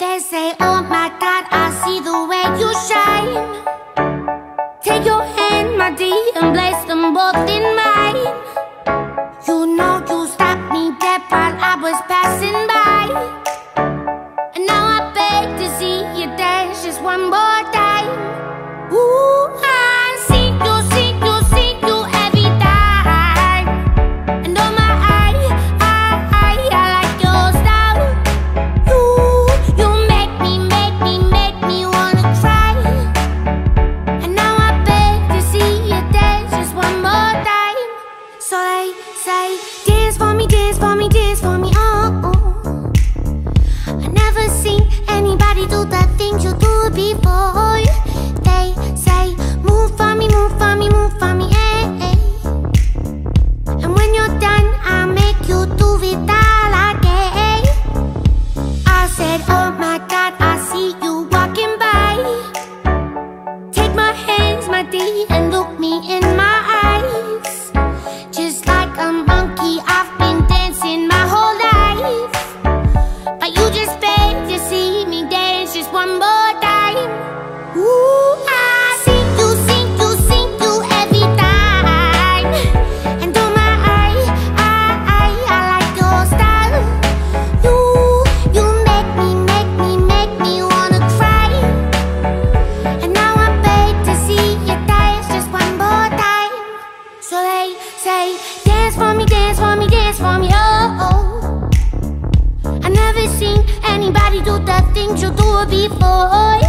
They say, oh my God, I see the way you shine. Take your hand, my dear, and place them both in mine. You know you stopped me dead while I was passing by, and now I beg to see you dance just one more time. Ooh, anybody do the things you do before.